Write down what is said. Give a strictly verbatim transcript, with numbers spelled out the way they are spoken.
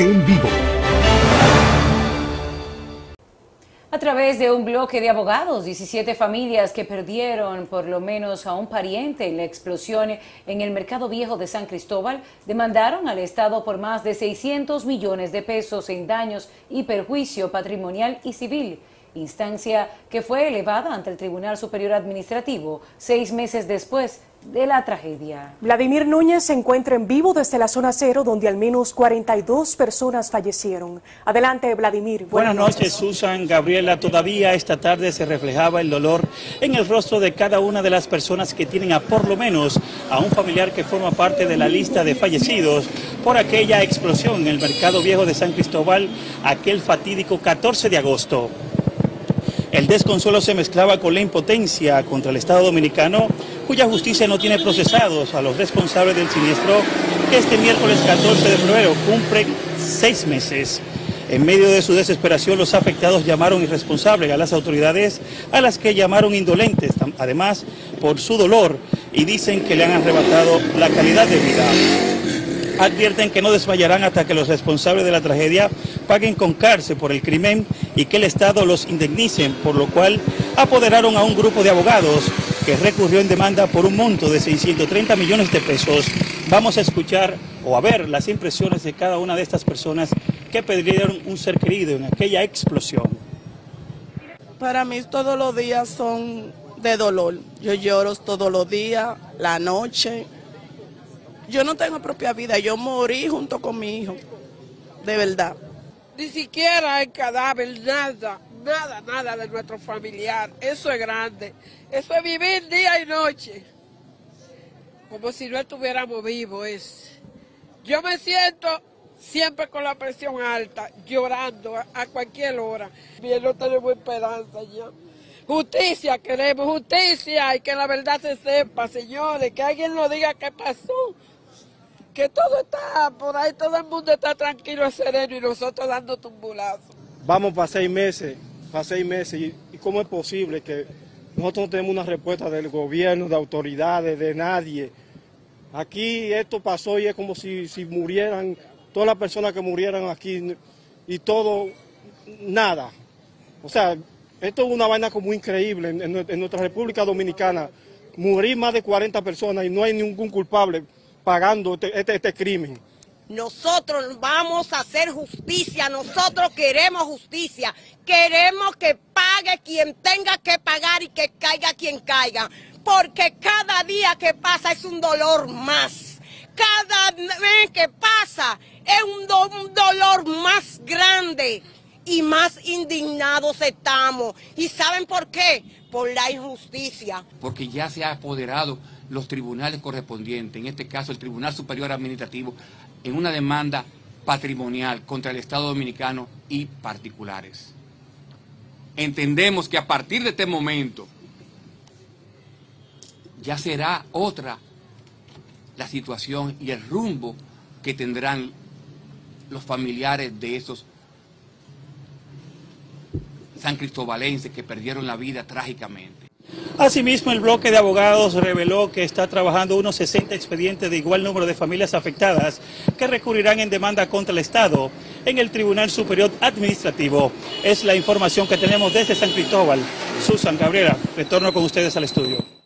en vivo. A través de un bloque de abogados, diecisiete familias que perdieron por lo menos a un pariente en la explosión en el Mercado Viejo de San Cristóbal demandaron al Estado por más de seiscientos millones de pesos en daños y perjuicio patrimonial y civil, instancia que fue elevada ante el Tribunal Superior Administrativo seis meses después de la tragedia. Vladimir Núñez se encuentra en vivo desde la zona cero, donde al menos cuarenta y dos personas fallecieron. Adelante, Vladimir. Buenas, Buenas noches, Susan, Gabriela. Todavía esta tarde se reflejaba el dolor en el rostro de cada una de las personas que tienen a por lo menos a un familiar que forma parte de la lista de fallecidos por aquella explosión en el Mercado Viejo de San Cristóbal aquel fatídico catorce de agosto. El desconsuelo se mezclaba con la impotencia contra el Estado Dominicano, cuya justicia no tiene procesados a los responsables del siniestro que este miércoles catorce de febrero cumplen seis meses. En medio de su desesperación, los afectados llamaron irresponsables a las autoridades, a las que llamaron indolentes, además por su dolor, y dicen que le han arrebatado la calidad de vida. Advierten que no desmayarán hasta que los responsables de la tragedia paguen con cárcel por el crimen y que el Estado los indemnicen, por lo cual apoderaron a un grupo de abogados que recurrió en demanda por un monto de seiscientos treinta millones de pesos. Vamos a escuchar o a ver las impresiones de cada una de estas personas que perdieron un ser querido en aquella explosión. Para mí todos los días son de dolor. Yo lloro todos los días, la noche. Yo no tengo propia vida, yo morí junto con mi hijo, de verdad. Ni siquiera hay cadáver, nada, nada, nada de nuestro familiar. Eso es grande. Eso es vivir día y noche. Como si no estuviéramos vivos. Es. Yo me siento siempre con la presión alta, llorando a cualquier hora. Bien, no tenemos esperanza ya. Justicia queremos, justicia, y que la verdad se sepa, señores, que alguien nos diga qué pasó. Que todo está por ahí, todo el mundo está tranquilo, sereno, y nosotros dando tumbulazos. Vamos para seis meses, para seis meses, y, y cómo es posible que nosotros no tenemos una respuesta del gobierno, de autoridades, de nadie. Aquí esto pasó y es como si, si murieran, todas las personas que murieran aquí, y todo, nada. O sea, esto es una vaina como increíble en, en, en nuestra República Dominicana. Morir más de cuarenta personas y no hay ningún culpable pagando este, este, este crimen. Nosotros vamos a hacer justicia, nosotros queremos justicia, queremos que pague quien tenga que pagar y que caiga quien caiga, porque cada día que pasa es un dolor más, cada vez que pasa es un, do, un dolor más grande y más indignados estamos. ¿Y saben por qué? Por la injusticia. Porque ya se ha apoderado los tribunales correspondientes, en este caso el Tribunal Superior Administrativo, en una demanda patrimonial contra el Estado Dominicano y particulares. Entendemos que a partir de este momento ya será otra la situación y el rumbo que tendrán los familiares de esos sancristobalenses que perdieron la vida trágicamente. Asimismo, el bloque de abogados reveló que está trabajando unos sesenta expedientes de igual número de familias afectadas que recurrirán en demanda contra el Estado en el Tribunal Superior Administrativo. Es la información que tenemos desde San Cristóbal. Susan, Gabriela, retorno con ustedes al estudio.